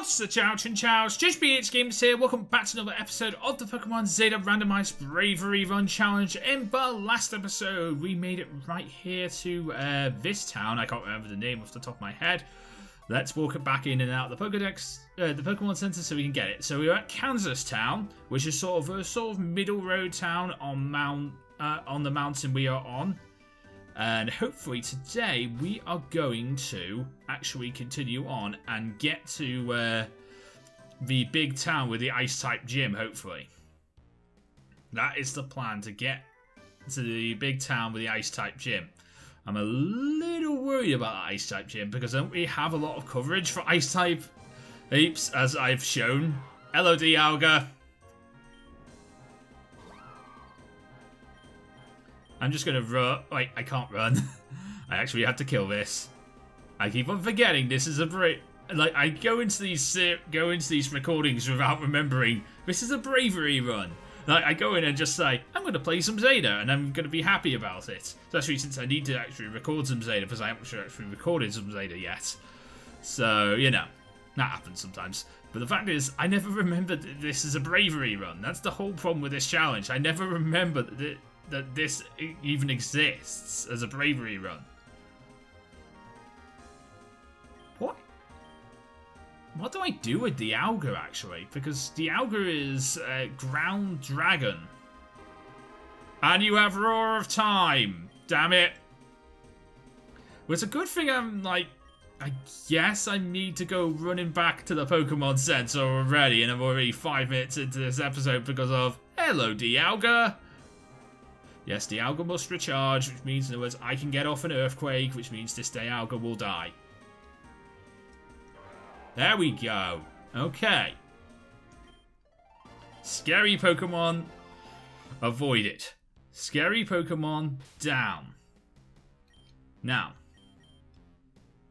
What's the chow chin chows? JoesphGames here. Welcome back to another episode of the Pokemon Zeta Randomized Bravery Run Challenge. In the last episode, we made it right here to this town. I can't remember the name off the top of my head. Let's walk it back in and out of the Pokedex, the Pokemon Center, so we can get it. So we were at Kansas Town, which is sort of middle road town on the mountain we are on. And hopefully today we are going to actually continue on and get to the big town with the Ice-type gym, hopefully. That is the plan, to get to the big town with the Ice-type gym. I'm a little worried about that Ice-type gym because don't we have a lot of coverage for Ice-type apes, as I've shown. Hello, Dialga. I'm just gonna run. Wait, I can't run. I actually have to kill this. I keep on forgetting this is a brave. Like, I go into these recordings without remembering this is a bravery run. Like, I go in and just say I'm gonna play some Zeta and I'm gonna be happy about it. Especially since I need to actually record some Zeta because I haven't actually recorded some Zeta yet. So you know, that happens sometimes. But the fact is, I never remembered that this is a bravery run. That's the whole problem with this challenge. I never remember that. That this even exists as a bravery run. What do I do with Dialga, actually? Because Dialga is ground dragon. And you have Roar of Time. Damn it. Well, it's a good thing I'm like, I guess I need to go running back to the Pokemon Center already. And I'm already 5 minutes into this episode because of, hello, Dialga. Yes, Dialga must recharge, which means, in other words, I can get off an earthquake, which means this Dialga will die. There we go. Okay. Scary Pokemon, avoid it. Scary Pokemon, down. Now,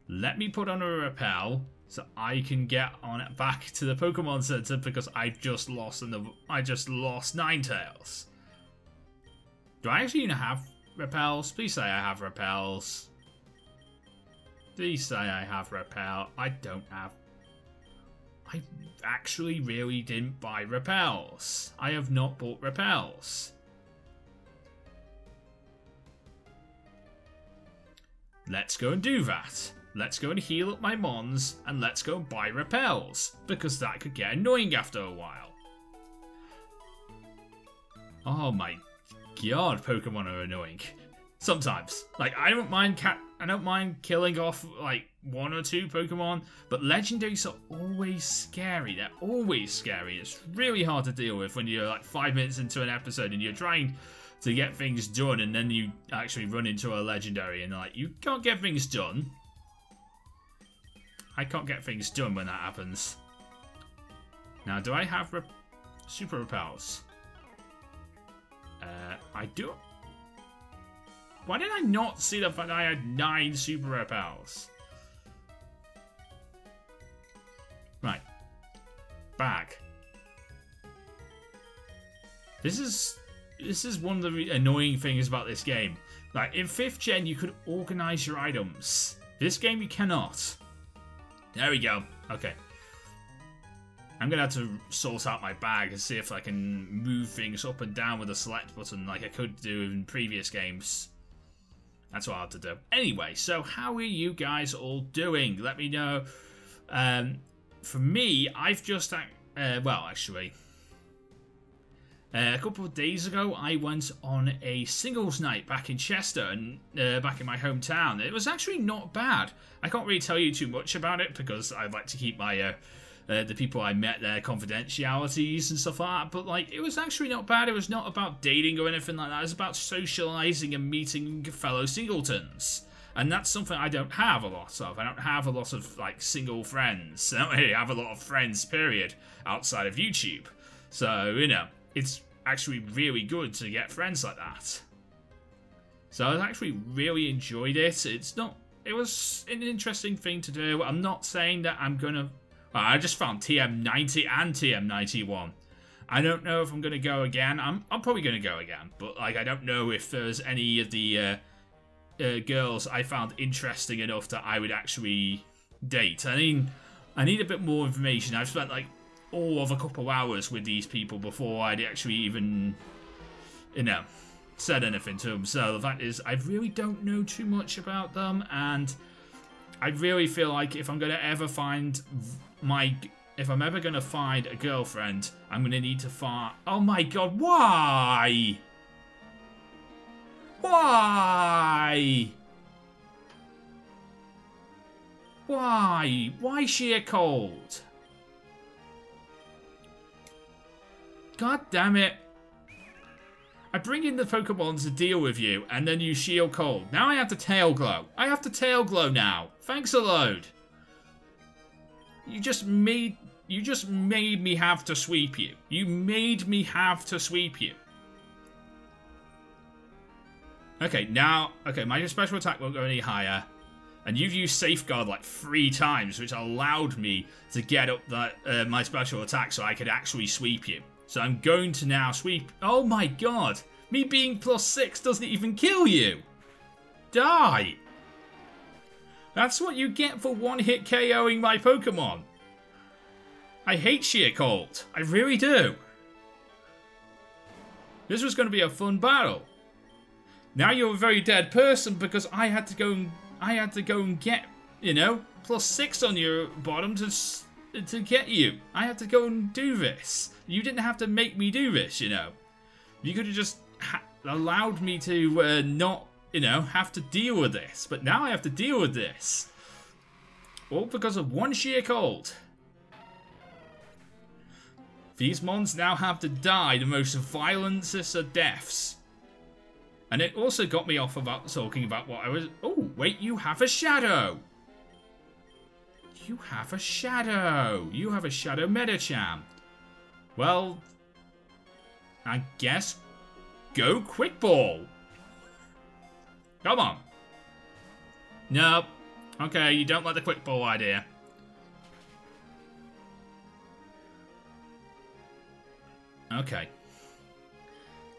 let me put on a repel so I can get on back to the Pokemon Center because I just lost Ninetales. Do I actually even have repels? Please say I have repels. Please say I have repel. I don't have... I actually really didn't buy repels. I have not bought repels. Let's go and do that. Let's go and heal up my mons and let's go and buy repels. Because that could get annoying after a while. Oh my god. God, Pokemon are annoying. Sometimes, like I don't mind killing off like one or two Pokemon, but legendaries are always scary. They're always scary. It's really hard to deal with when you're like 5 minutes into an episode and you're trying to get things done, and then you actually run into a legendary and like you can't get things done. I can't get things done when that happens. Now, do I have super repels? I do. Why did I not see the fact that I had 9 super repels? Right. Bag. This is one of the annoying things about this game. Like, in 5th gen, you could organize your items. This game, you cannot. There we go. Okay. I'm going to have to sort out my bag and see if I can move things up and down with the select button like I could do in previous games. That's what I have to do. Anyway, so how are you guys all doing? Let me know. For me, I've just... well, actually... a couple of days ago, I went on a singles night back in Chester, and back in my hometown. It was actually not bad. I can't really tell you too much about it because I'd like to keep my... the people I met, their confidentialities and stuff like that. But, like, it was actually not bad. It was not about dating or anything like that. It was about socialising and meeting fellow singletons. And that's something I don't have a lot of. I don't have a lot of, like, single friends. I don't really have a lot of friends, period, outside of YouTube. So, you know, it's actually really good to get friends like that. So I actually really enjoyed it. It's not... It was an interesting thing to do. I'm not saying that I'm going to... I just found TM90 and TM91. I don't know if I'm going to go again. I'm probably going to go again. But like, I don't know if there's any of the girls I found interesting enough that I would actually date. I mean, I need a bit more information. I've spent like all of a couple hours with these people before I'd actually even, you know, said anything to them. So the fact is, I really don't know too much about them, and I really feel like if I'm going to ever find my... If I'm ever going to find a girlfriend, I'm going to need to find... Oh my god, why? Why? Why? Why sheer cold? God damn it. I bring in the Pokemon to deal with you, and then you sheer cold. Now I have to tail glow. I have to tail glow now. Thanks a load. You just made me have to sweep you. You made me have to sweep you. Okay, now... Okay, my special attack won't go any higher. And you've used Safeguard like 3 times, which allowed me to get up that, my special attack so I could actually sweep you. So I'm going to now sweep... Oh my god! Me being +6 doesn't even kill you! Die! That's what you get for 1-hit KOing my Pokemon. I hate sheer cold. I really do. This was going to be a fun battle. Now you're a very dead person because I had to go and get, you know, +6 on your bottom to get you. I had to go and do this. You didn't have to make me do this, you know. You could have just allowed me to not, you know, have to deal with this. But now I have to deal with this. All because of 1 sheer cold. These mons now have to die the most violentest of deaths. And it also got me off about talking about what I was... Oh, wait, you have a shadow! You have a shadow! You have a shadow Medicham. Well, I guess go Quick Ball. Come on. No. Okay, you don't like the Quick Ball idea. Okay.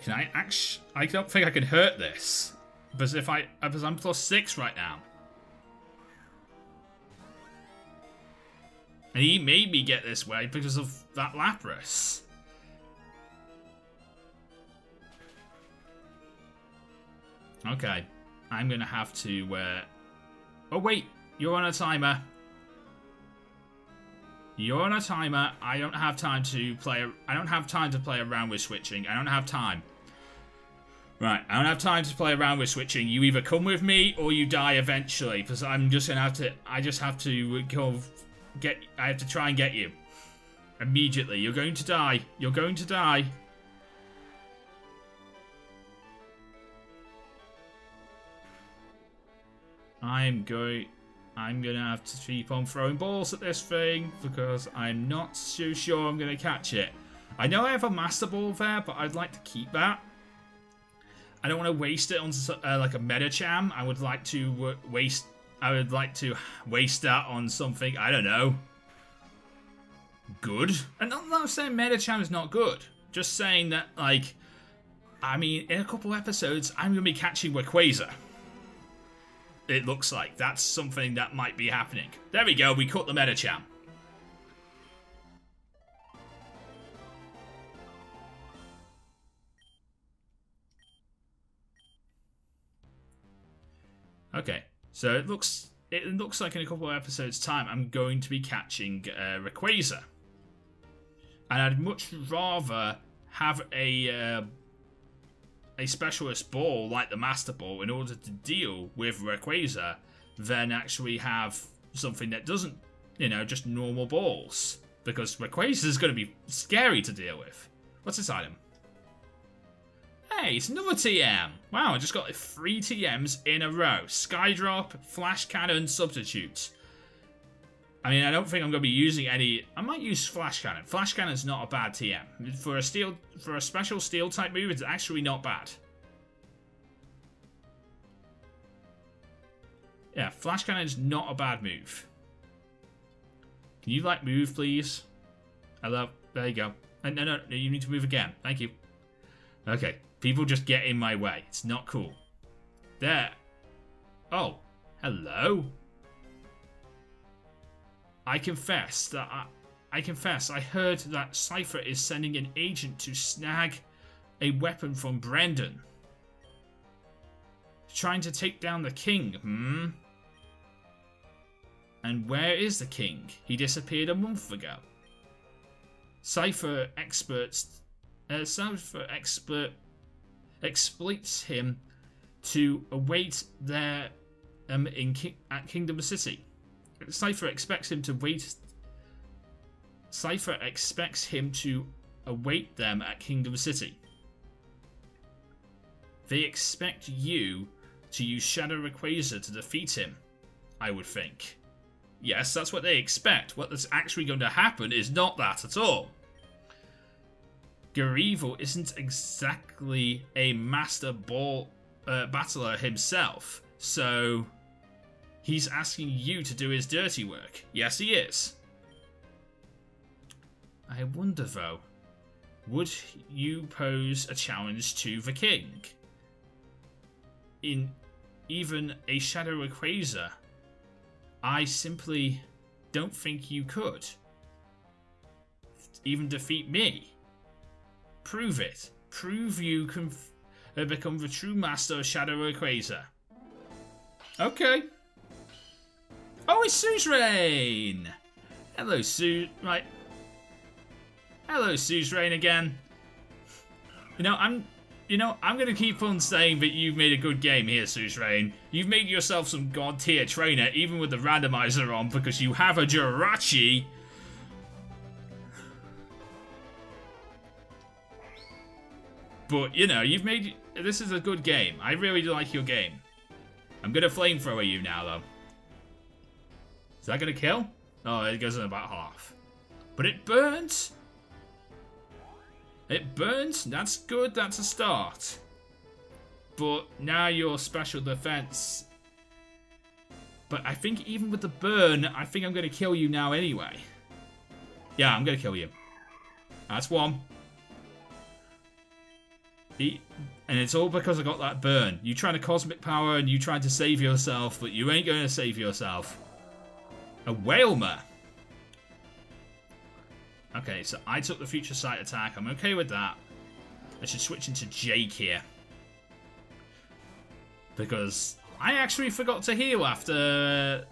Can I actually... I don't think I can hurt this. Because if I... Because I'm +6 right now. And he made me get this way because of that Lapras. Okay. I'm going to have to... Oh, wait. You're on a timer. You're on a timer. I don't have time to play... I don't have time to play around with switching. I don't have time. Right, I don't have time to play around with switching. You either come with me or you die eventually, because I'm just going to have to... I just have to get... I have to try and get you. Immediately. You're going to die. You're going to die. I'm going to have to keep on throwing balls at this thing, because I'm not so sure I'm going to catch it. I know I have a Master Ball there, but I'd like to keep that. I don't want to waste it on like a Medicham. I would like to waste. I would like to waste that on something. I don't know. Good. And not saying Medicham is not good. Just saying that, like, I mean, in a couple episodes, I'm gonna be catching Rayquaza. It looks like that's something that might be happening. There we go. We caught the Medicham. Okay, so it looks like in a couple of episodes' time I'm going to be catching Rayquaza, and I'd much rather have a specialist ball like the Master Ball in order to deal with Rayquaza than actually have something that doesn't, you know, just normal balls, because Rayquaza is going to be scary to deal with. What's this item? Hey, it's another TM. Wow, I just got 3 TMs in a row. Skydrop, Flash Cannon, Substitute. I mean, I don't think I'm going to be using any... I might use Flash Cannon. Flash Cannon's not a bad TM. For a special Steel-type move, it's actually not bad. Yeah, Flash Cannon's not a bad move. Can you, like, move, please? Hello? There you go. No, you need to move again. Thank you. Okay. People just get in my way. It's not cool. There. Oh. Hello. I confess, I heard that Cipher is sending an agent to snag a weapon from Brendan. Trying to take down the king, hmm? And where is the king? He disappeared a month ago. Cipher expert exploits him to await there at Kingdom City. Cipher expects him to await them at Kingdom City. They expect you to use Shadow Rayquaza to defeat him, I would think. Yes, that's what they expect. What is actually going to happen is not that at all. Garievil isn't exactly a master battler himself, so he's asking you to do his dirty work. Yes, he is. I wonder though, would you pose a challenge to the king? In even a Shadow Rayquaza, I simply don't think you could even defeat me. Prove it. Prove you can become the true master of Shadow Rayquaza. Okay. Oh, it's Suzerain! Hello, right. Hello, Suzerain again. You know, I'm gonna keep on saying that you've made a good game here, Suzerain. You've made yourself some god-tier trainer, even with the randomizer on, because you have a Jirachi. But you know, you've made this is a good game. I really like your game. I'm gonna flamethrower you now, though. Is that gonna kill? Oh, it goes in about half. But it burns. It burns, that's good, that's a start. But now your special defense. But I think even with the burn, I think I'm going to kill you now anyway. Yeah, I'm going to kill you. That's one. And it's all because I got that burn. You tried a cosmic power and you tried to save yourself, but you ain't going to save yourself. A Whalmer. Okay, so I took the future sight attack. I'm okay with that. I should switch into Jake here. Because I actually forgot to heal after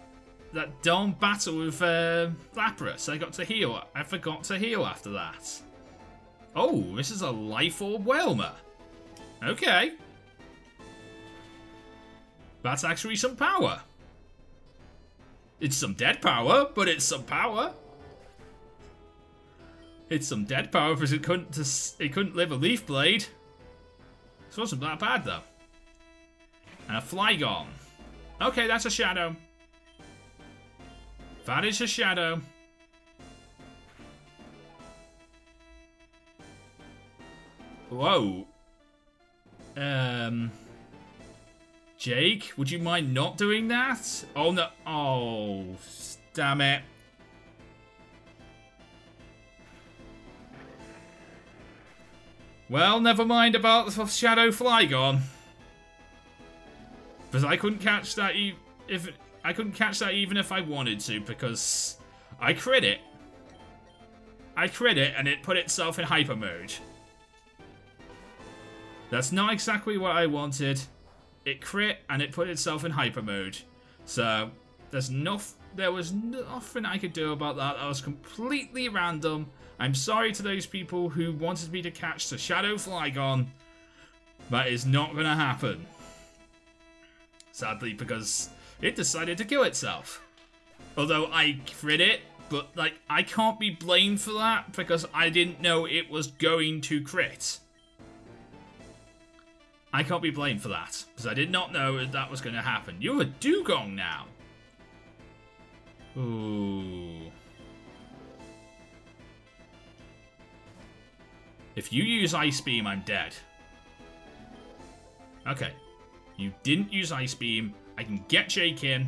that darn battle with Lapras. I forgot to heal after that. Oh, this is a Life Orb Whalmer. Okay. That's actually some power. It's some dead power, but it's some power. It's some dead power because it couldn't live a Leaf Blade. It wasn't that bad though. And a Flygon. Okay, that's a shadow. That is a shadow. Whoa. Jake, would you mind not doing that? Oh no. Oh, damn it. Well, never mind about the Shadow Flygon, because I couldn't catch that. Even if I wanted to, because I crit it. I crit it, and it put itself in hyper mode. That's not exactly what I wanted. It crit, and it put itself in hyper mode. So there was nothing I could do about that. That was completely random. I'm sorry to those people who wanted me to catch the Shadow Flygon. That is not going to happen. Sadly, because it decided to kill itself. Although I crit it, but like I can't be blamed for that because I didn't know it was going to crit. I can't be blamed for that because I did not know that was going to happen. You're a Dugong now. Ooh. If you use Ice Beam, I'm dead. Okay. You didn't use Ice Beam. I can get Jake in.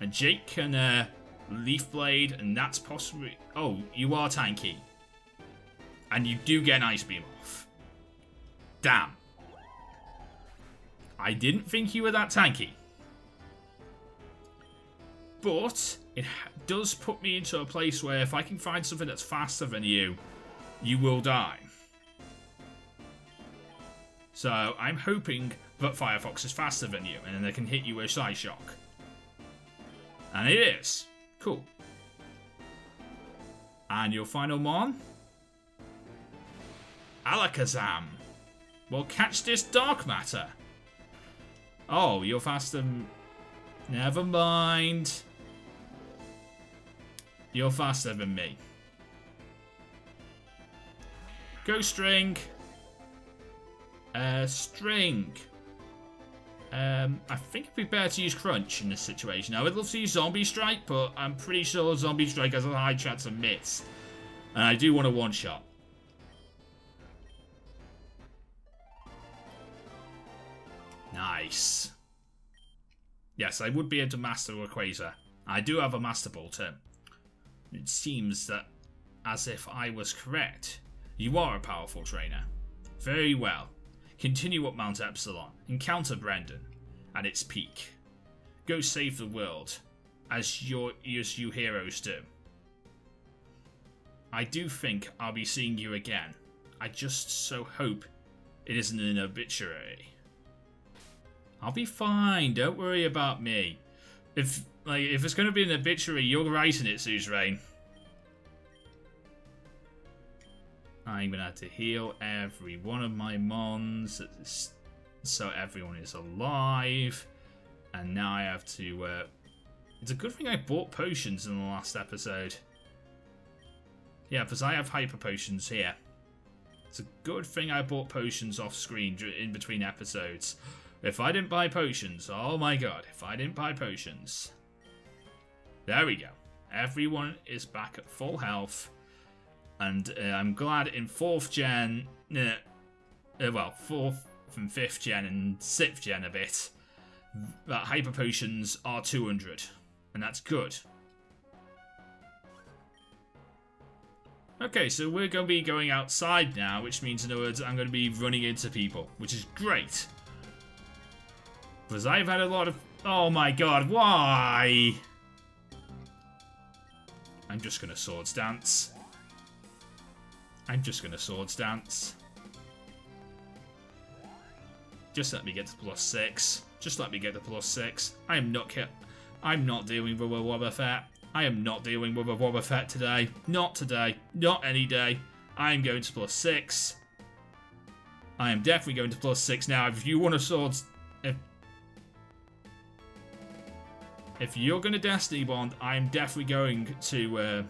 And Jake can Leaf Blade. And that's possibly... Oh, you are tanky. And you do get an Ice Beam off. Damn. I didn't think you were that tanky. But it does put me into a place where if I can find something that's faster than you, you will die. So I'm hoping that Firefox is faster than you, and then they can hit you with Psyshock. And it is. Cool. And your final mon? Alakazam. Well, catch this dark matter. Oh, you're faster. Never mind. You're faster than me. Go string. String. I think it'd be better to use Crunch in this situation. I would love to use Zombie Strike, but I'm pretty sure Zombie Strike has a high chance of miss. And I do want a one-shot. Nice. Yes, I would be able to master Rayquaza. I do have a Master Ball too. It seems that, as if I was correct, you are a powerful trainer. Very well. Continue up Mount Epsilon, encounter Brendan at its peak. Go save the world, as you heroes do. I do think I'll be seeing you again. I just so hope it isn't an obituary. I'll be fine, don't worry about me. If it's going to be an obituary, you're writing it, Suzerain. I'm going to have to heal every one of my mons so everyone is alive. And now I have to... it's a good thing I bought potions in the last episode. Yeah, because I have hyper potions here. It's a good thing I bought potions off screen in between episodes. If I didn't buy potions, oh my god, if I didn't buy potions. There we go. Everyone is back at full health. And I'm glad in 4th gen, well, 4th and 5th gen and 6th gen a bit, that hyper potions are 200. And that's good. Okay, so we're going to be going outside now, which means, in other words, I'm going to be running into people, which is great. Because I've had a lot of... Oh my god, why? I'm just going to swords dance. I'm just going to swords dance. Just let me get to +6. Just let me get to +6. I am not dealing with a Wobbuffet. I am not dealing with a Wobbuffet today. Not today. Not any day. I am going to +6. I am definitely going to +6 now. If you want a swords... If you're going to Destiny Bond, I am definitely going to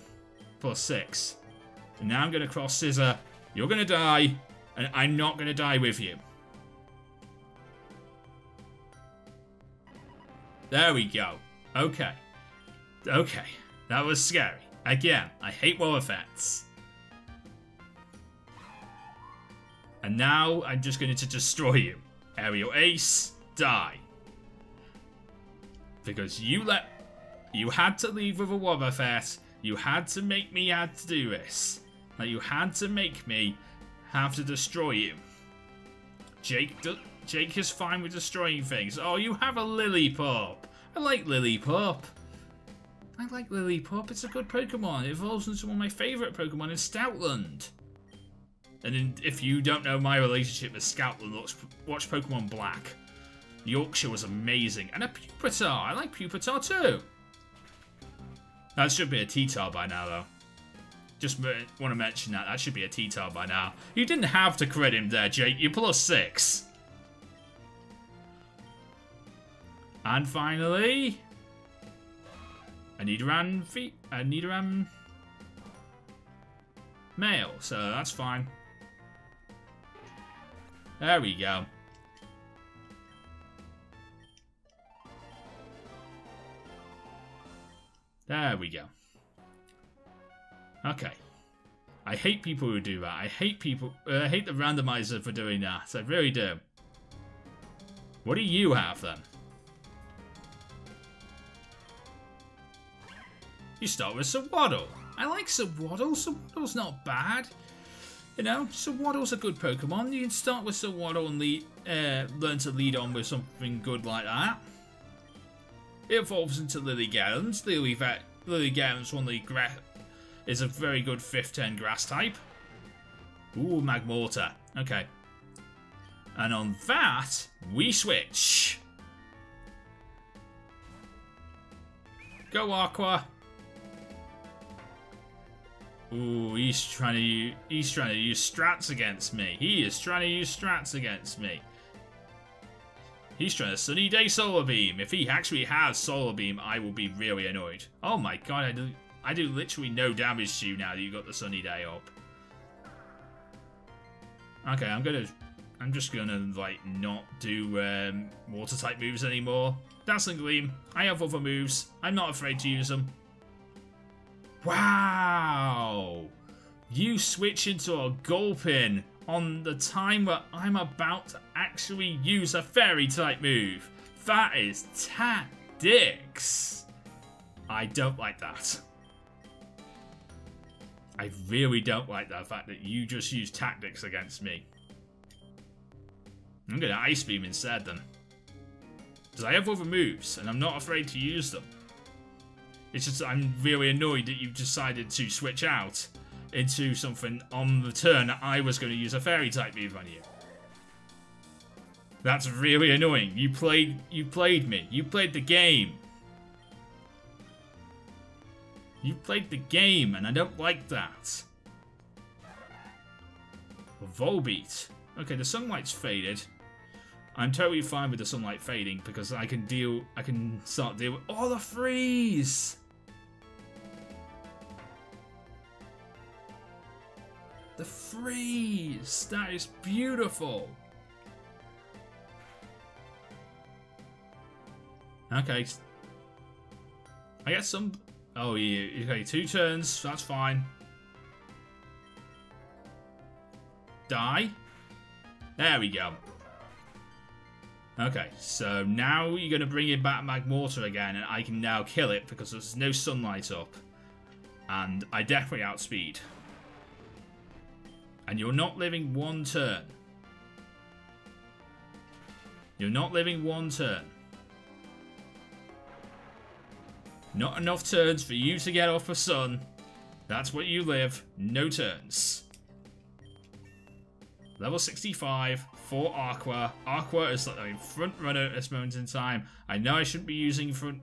+6. And now I'm going to cross Scissor. You're going to die, and I'm not going to die with you. There we go. Okay. Okay. That was scary. Again, I hate Wobbuffets. And now I'm just going to destroy you. Aerial Ace, die. Because you had to leave with a Wobbuffet. You had to make me had to do this. Like, you had to make me have to destroy you. Jake is fine with destroying things. Oh, you have a Lillipup. I like Lillipup. I like Lillipup. It's a good Pokemon. It evolves into one of my favourite Pokemon in Stoutland. And if you don't know my relationship with Stoutland, watch Pokemon Black. Yorkshire was amazing. And a Pupitar. I like Pupitar too. That should be a T-Tar by now, though. Just want to mention that. That should be a T-Tar by now. You didn't have to crit him there, Jake. You're +6. And finally... a Nidoran... a Nidoran... male. So that's fine. There we go. There we go. Okay. I hate people who do that. I hate people... I hate the randomizer for doing that. I really do. What do you have, then? You start with Sewaddle. I like Sewaddle. Sewaddle's not bad. You know, Sewaddle's a good Pokemon. You can start with Sewaddle and learn to lead on with something good like that. It evolves into Lilygale, and Lilygale is only is a very good 5/10 grass type. Ooh, Magmortar. Okay. And on that, we switch. Go, Aqua. Ooh, he's trying to use strats against me. He is trying to use strats against me. He's trying to Sunny Day Solar Beam. If he actually has Solar Beam, I will be really annoyed. Oh my god, I do literally no damage to you now that you got the Sunny Day up. Okay, I'm just gonna like not do water type moves anymore. Dazzling Gleam. I have other moves. I'm not afraid to use them. Wow! You switch into a Gulpin on the time where I'm about to actually use a Fairy-type move. That is tactics! I don't like that. I really don't like that fact that you just use tactics against me. I'm gonna Ice Beam instead then. Because I have other moves and I'm not afraid to use them. It's just I'm really annoyed that you've decided to switch out into something on the turn that I was going to use a Fairy-type move on you. That's really annoying. You played me. You played the game. You played the game, and I don't like that. Volbeat. Okay, the sunlight's faded. I'm totally fine with the sunlight fading because I can start dealing with all the freeze! The freeze! That is beautiful! Okay. I guess some... Oh, yeah. Okay, 2 turns. That's fine. Die. There we go. Okay, so now you're going to bring in back Magmortar again, and I can now kill it because there's no sunlight up. And I definitely outspeed. And you're not living 1 turn. You're not living 1 turn. Not enough turns for you to get off a sun. That's what you live. No turns. Level 65 for Aqua. Aqua is like the front runner at this moment in time. I know I shouldn't be using him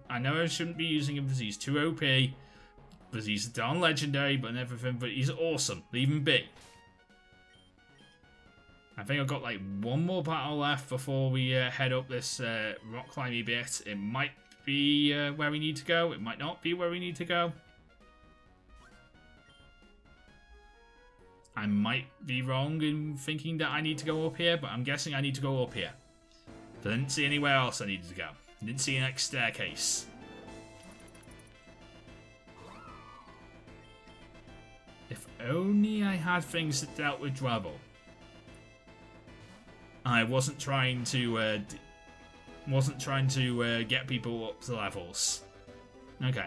because he's too OP. Because he's darn legendary, but and everything. But he's awesome. Leave him be. I think I've got like 1 more battle left before we head up this rock climbing bit. It might be where we need to go. It might not be where we need to go. I might be wrong in thinking that I need to go up here, but I'm guessing I need to go up here. But I didn't see anywhere else I needed to go. I didn't see an next staircase. If only I had things that dealt with Drabble. I wasn't trying to get people up to levels. Okay.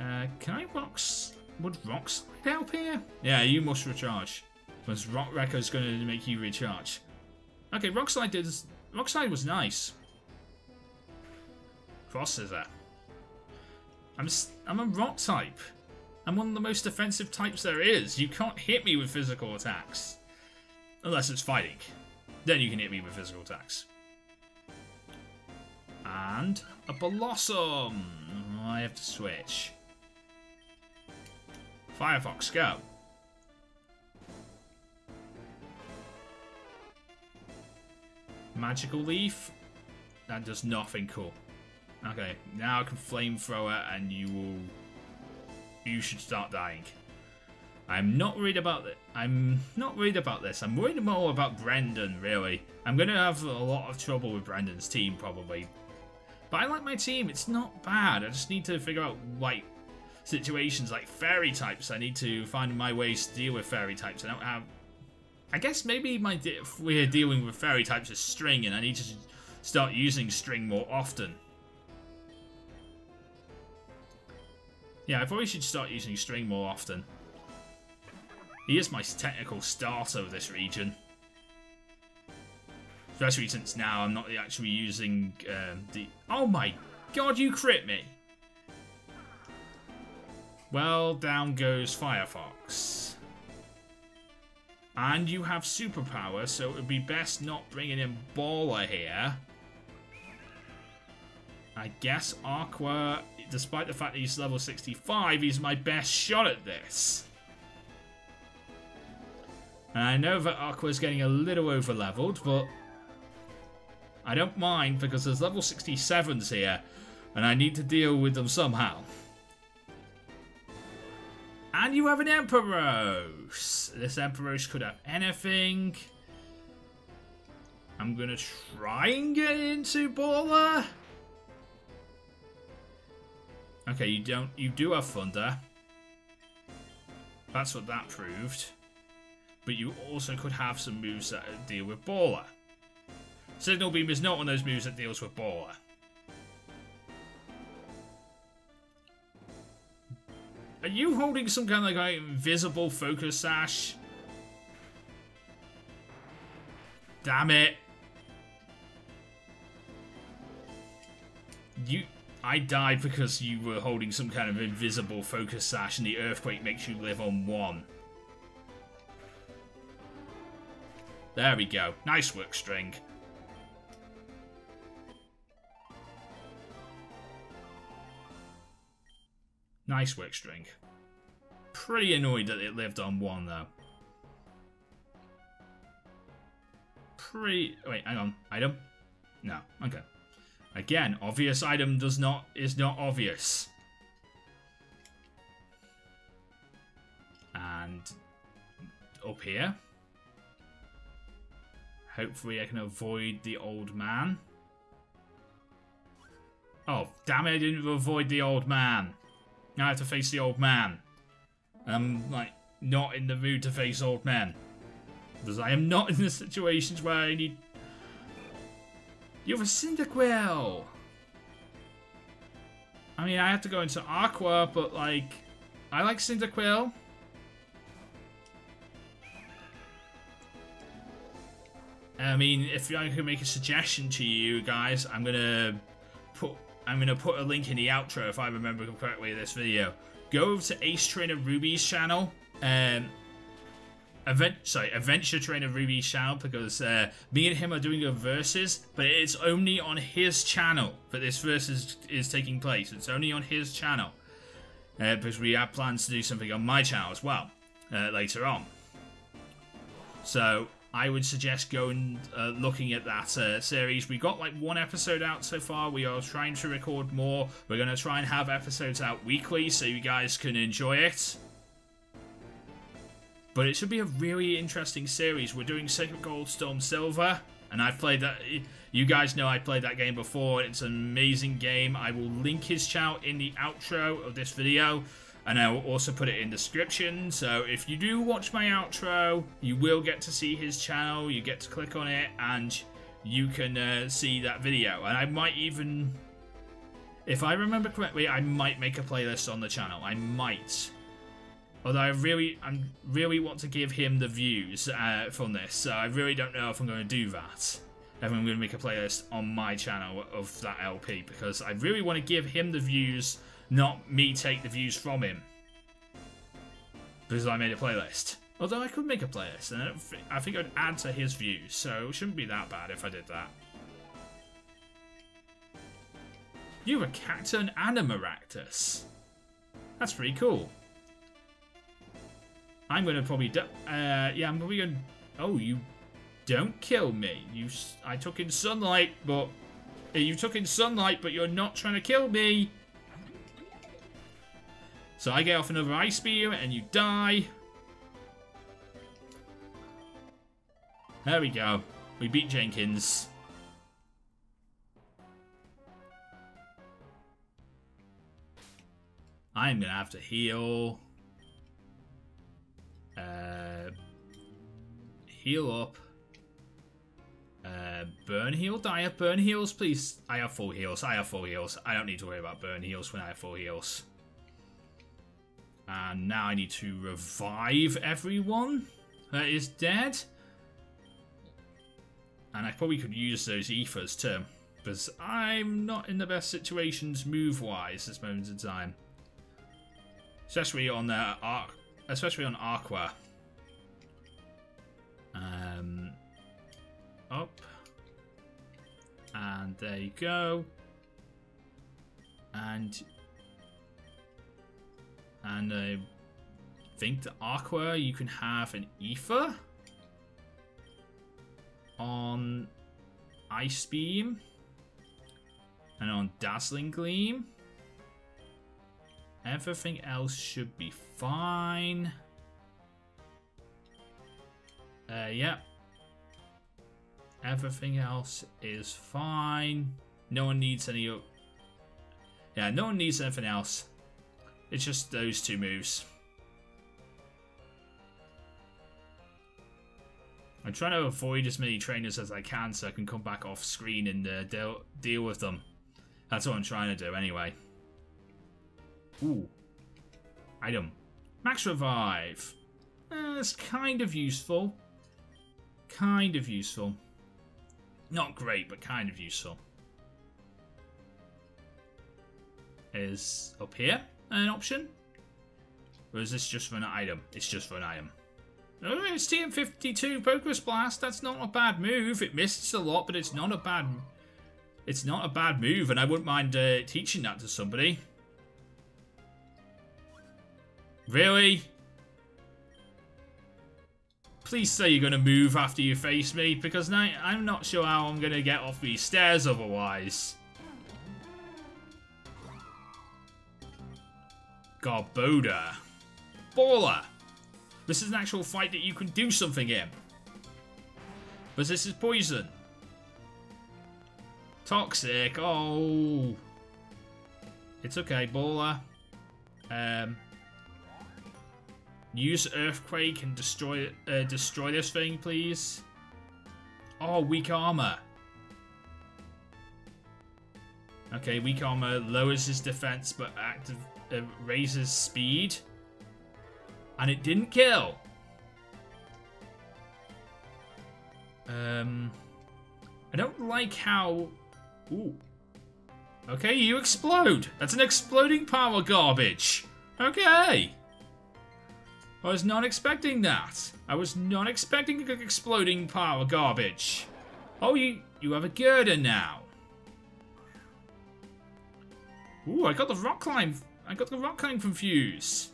Can I box? Would Rock Slide help here? Yeah, you must recharge. Because Rock Wrecker's going to make you recharge. Okay, Rock Slide was nice. Cross Scissor. I'm a Rock type. I'm one of the most defensive types there is. You can't hit me with physical attacks. Unless it's fighting. Then you can hit me with physical attacks. And a Blossom. I have to switch. Firefox, go. Magical Leaf. That does nothing cool. Okay, now I can Flamethrower and you will... You should start dying. I'm not worried about it. I'm not worried about this. I'm worried more about Brendan, really. I'm going to have a lot of trouble with Brendan's team, probably. But I like my team. It's not bad. I just need to figure out, like... situations like fairy types. I need to find my ways to deal with fairy types. I don't have. I guess maybe my we're dealing with fairy types is string, and I need to start using string more often. Yeah, I probably should start using string more often. He is my technical starter of this region, especially since now I'm not actually using the. Oh my god! You crit me! Well, down goes Firefox. And you have Superpower, so it would be best not bringing in Baller here. I guess Aqua, despite the fact that he's level 65, he's my best shot at this. And I know that Aqua's getting a little over-leveled, but I don't mind because there's level 67s here, and I need to deal with them somehow. And you have an Emperoros. This Emperoros could have anything. I'm going to try and get into Baller. Okay, you don't. You do have Thunder. That's what that proved. But you also could have some moves that deal with Baller. Signal Beam is not one of those moves that deals with Baller. Are you holding some kind of like invisible focus sash? Damn it. I died because you were holding some kind of invisible focus sash and the earthquake makes you live on one. There we go. Nice work, String. Nice work, String. Pretty annoyed that it lived on one, though. Wait, hang on. Item? No. Okay. Again, obvious item is not obvious. And up here. Hopefully I can avoid the old man. Oh, damn it, I didn't avoid the old man. Now I have to face the old man. I'm like not in the mood to face old men. Because I am not in the situations where I need. You have a Cyndaquil! I mean, I have to go into Aqua, but like, I like Cyndaquil. I mean, if I could make a suggestion to you guys, I'm gonna put a link in the outro if I remember correctly of this video. Go over to Ace Trainer Ruby's channel, Adventure Trainer Ruby's channel, because me and him are doing a versus, but it's only on his channel that this versus is taking place. It's only on his channel because we have plans to do something on my channel as well later on. So I would suggest going looking at that series. We got like one episode out so far. We are trying to record more. We're going to try and have episodes out weekly so you guys can enjoy it. But it should be a really interesting series. We're doing Sacred Gold Storm Silver, and I've played that. You guys know I played that game before. It's an amazing game. I will link his channel in the outro of this video. And I will also put it in description, so if you do watch my outro, you will get to see his channel, you get to click on it, and you can see that video. And I might even, if I remember correctly, I might make a playlist on the channel. I might. Although I really want to give him the views from this, so I really don't know if I'm going to do that. If I'm going to make a playlist on my channel of that LP, because I really want to give him the views, not me take the views from him. Because I made a playlist. Although I could make a playlist, and I think I'd add to his views, so it shouldn't be that bad if I did that. You have a Cacturne and a Maractus. That's pretty cool. I'm going to probably yeah, I'm probably going to... Oh, you don't kill me. I took in sunlight, but... You took in sunlight, but you're not trying to kill me. So I get off another Ice Beam and you die. There we go. We beat Jenkins. I'm going to have to heal. Heal up. Burn heal? Do I have burn heals, please? I have full heals. I have full heals. I don't need to worry about burn heals when I have full heals. And now I need to revive everyone that is dead. And I probably could use those ethers too, because I'm not in the best situations move-wise this moment in time. especially on Aqua. Up, and there you go. And I think the Aqua, you can have an Aether on Ice Beam and on Dazzling Gleam. Everything else should be fine. Yeah. Everything else is fine. No one needs any... Yeah, no one needs anything else. It's just those two moves. I'm trying to avoid as many trainers as I can so I can come back off screen and deal with them. That's what I'm trying to do anyway. Ooh. Item. Max Revive. That's kind of useful. Kind of useful. Not great, but kind of useful. Is up here an option? Or is this just for an item? It's just for an item. Oh, it's TM52 Focus Blast. That's not a bad move. It misses a lot, but it's not a bad. It's not a bad move, and I wouldn't mind teaching that to somebody. Really? Please say you're gonna move after you face me, because now I'm not sure how I'm gonna get off these stairs otherwise. Garboda. Baller. This is an actual fight that you can do something in. But this is poison. Toxic. Oh. It's okay, Baller. Use Earthquake and destroy this thing, please. Oh, weak armor. Okay, weak armor lowers his defense but raises speed. And it didn't kill. I don't like how... Ooh. Okay, you explode. That's an exploding power garbage. Okay. I was not expecting that. I was not expecting exploding power garbage. Oh, you have a girder now. Ooh, I got the rock climb. I got the rock climb confused.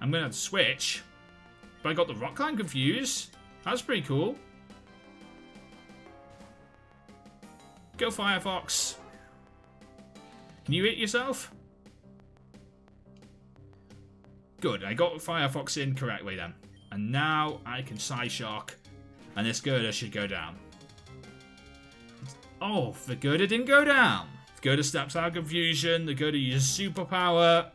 I'm gonna have to switch, but I got the rock climb confused. That's pretty cool. Go Firefox. Can you hit yourself? Good, I got Firefox in correctly then. And now I can Psyshock, and this girder should go down. Oh, the girder didn't go down. The girder snaps out of confusion, the girder uses superpower.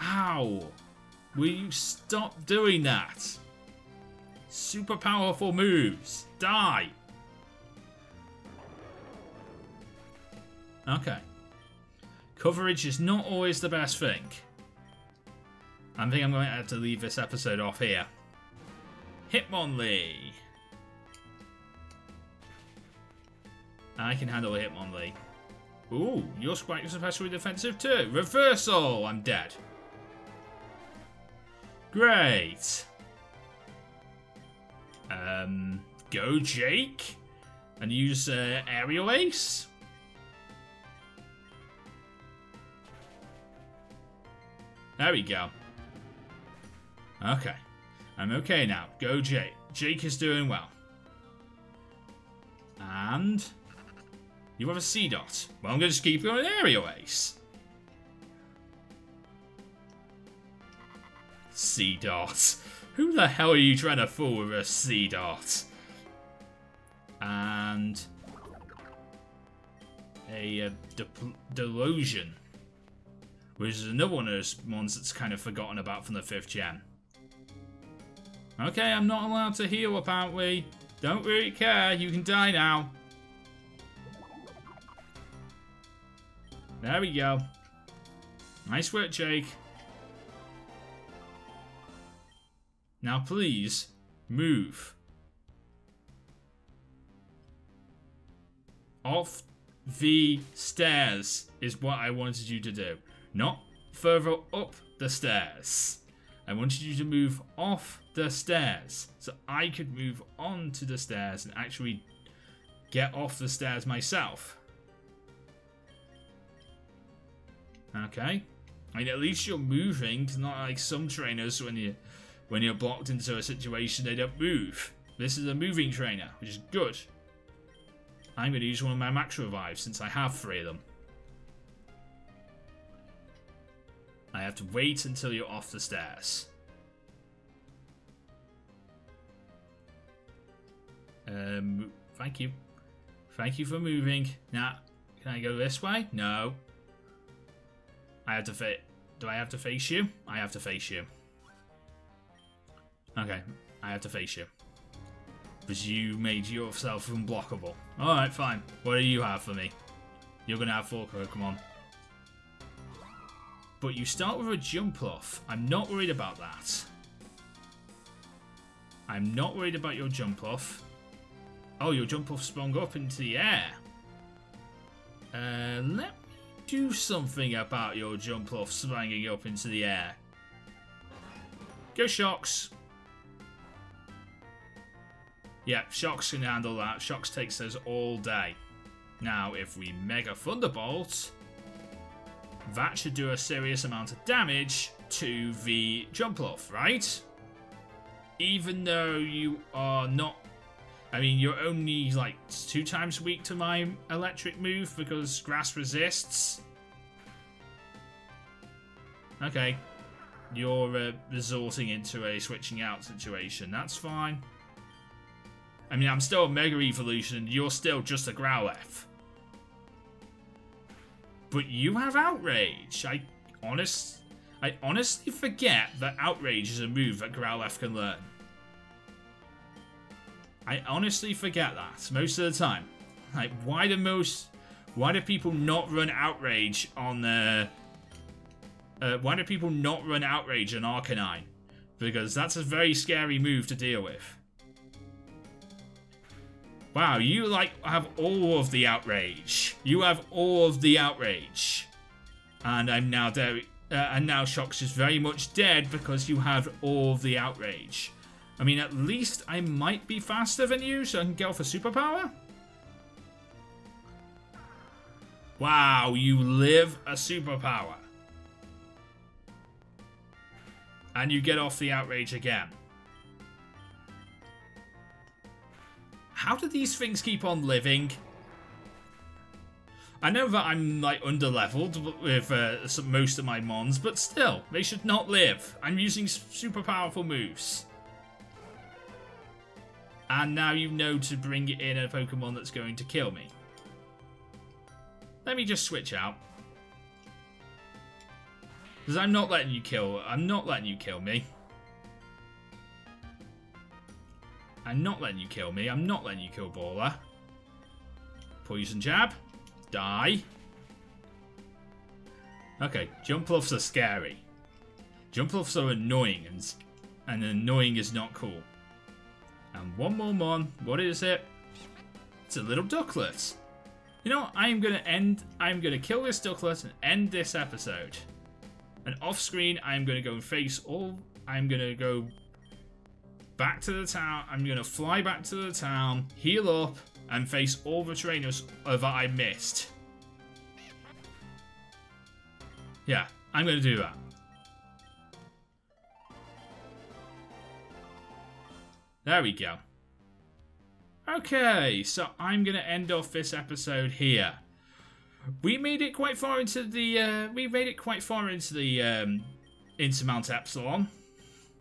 Ow! Will you stop doing that? Super powerful moves. Die! Okay. Coverage is not always the best thing. I think I'm going to have to leave this episode off here. Hitmonlee. I can handle a Hitmonlee. Ooh, your Squawk is especially defensive too. Reversal! I'm dead. Great. Go Jake. And use Aerial Ace. There we go. Okay. I'm okay now. Go Jake. Jake is doing well. And you have a C-Dot. Well, I'm going to just keep going Aerial Ace. C-Dot. Who the hell are you trying to fool with a C-Dot? And a Delusion, which is another one of those ones that's kind of forgotten about from the 5th gen. Okay, I'm not allowed to heal apparently. Don't really care, you can die now. There we go. Nice work, Jake. Now, please, move. Off the stairs is what I wanted you to do. not further up the stairs. I wanted you to move off the stairs so I could move on to the stairs and actually get off the stairs myself. Okay. I mean, at least you're moving. It's not like some trainers when you're blocked into a situation they don't move. This is a moving trainer, which is good. I'm going to use one of my max revives since I have 3 of them. I have to wait until you're off the stairs. Thank you. Thank you for moving. Now, can I go this way? No. I have to Do I have to face you? I have to face you. Okay, I have to face you. Because you made yourself unblockable. Alright, fine. What do you have for me? You're going to have 4 Pokemon. But you start with a Jumpluff. I'm not worried about that. I'm not worried about your Jumpluff. Oh, your Jumpluff sprung up into the air. Let me do something about your Jumpluff spranging up into the air. Go Shocks. Yeah, Shocks can handle that. Shocks takes those all day. Now, if we Mega Thunderbolt, that should do a serious amount of damage to the Jumpluff, right? Even though you are not... I mean, you're only, like, 2 times weak to my electric move because grass resists. Okay. You're resorting into a switching out situation. That's fine. I mean, I'm still a Mega Evolution. You're still just a Growlithe. But you have Outrage. I honestly forget that Outrage is a move that Growlithe can learn. I honestly forget that most of the time. Like, why do people not run Outrage on why do people not run Outrage on Arcanine? Because that's a very scary move to deal with. Wow, you like have all of the outrage. You have all of the outrage, and I'm now there. And now Shox is very much dead because you have all of the outrage. I mean, at least I might be faster than you, so I can go for superpower. Wow, you live a superpower, and you get off the outrage again. How do these things keep on living? I know that I'm like underleveled with most of my mons, but still, they should not live. I'm using super powerful moves. And now you know to bring in a Pokemon that's going to kill me. Let me just switch out. Because I'm not letting you kill me. I'm not letting you kill me. I'm not letting you kill Baller. Poison jab. Die. Okay, Jumpluffs are scary. Jumpluffs are annoying, and annoying is not cool. And one more mon. What is it? It's a little Ducklett. You know what? I'm going to kill this Ducklett and end this episode. And off screen, I'm going to go and face all... I'm going to go... back to the town. I'm going to fly back to the town, heal up, and face all the trainers that I missed. Yeah, I'm going to do that. There we go. Okay, so I'm going to end off this episode here. We made it quite far into the... into Mount Epsilon.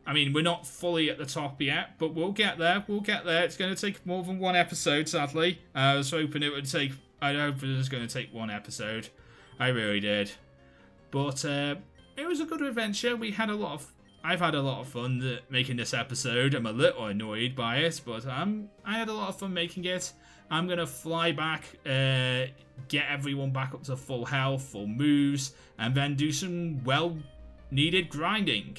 I mean, we're not fully at the top yet, but we'll get there. We'll get there. It's going to take more than one episode, sadly. I was hoping it would take... I hope it was going to take one episode. I really did. But it was a good adventure. We had a lot of... I've had a lot of fun making this episode. I'm a little annoyed by it, but I had a lot of fun making it. I'm going to fly back, get everyone back up to full health, full moves, and then do some well-needed grinding.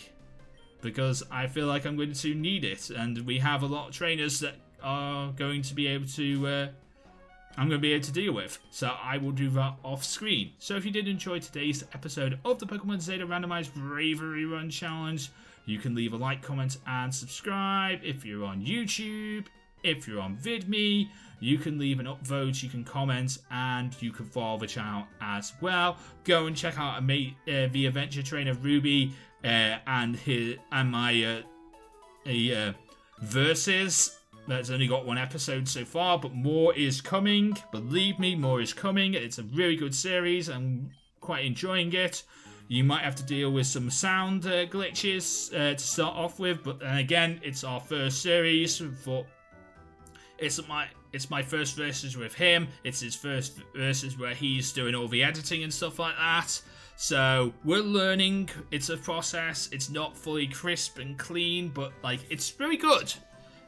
Because I feel like I'm going to need it. And we have a lot of trainers that are going to be able to I'm going to be able to deal with, so I will do that off screen. So if you did enjoy today's episode of the Pokemon Zeta Randomized Bravery Run Challenge, you can leave a like, comment and subscribe. If you're on YouTube, if you're on VidMe, you can leave an upvote, you can comment, and you can follow the channel as well. Go and check out the adventure trainer Ruby and my versus. That's only got one episode so far, but more is coming. Believe me, more is coming. It's a really good series. I'm quite enjoying it. You might have to deal with some sound glitches to start off with, but then again, it's our first series. But it's my first versus with him. It's his first versus where he's doing all the editing and stuff like that. So we're learning. It's a process. It's not fully crisp and clean, but like it's very good,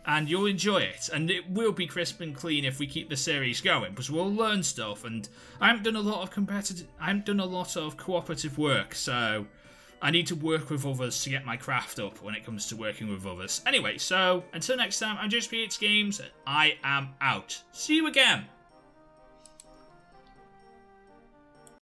and you'll enjoy it. And it will be crisp and clean if we keep the series going, because we'll learn stuff. And I haven't done a lot of cooperative work, so I need to work with others to get my craft up when it comes to working with others. Anyway, so until next time, I'm JoesphGames. I am out. See you again.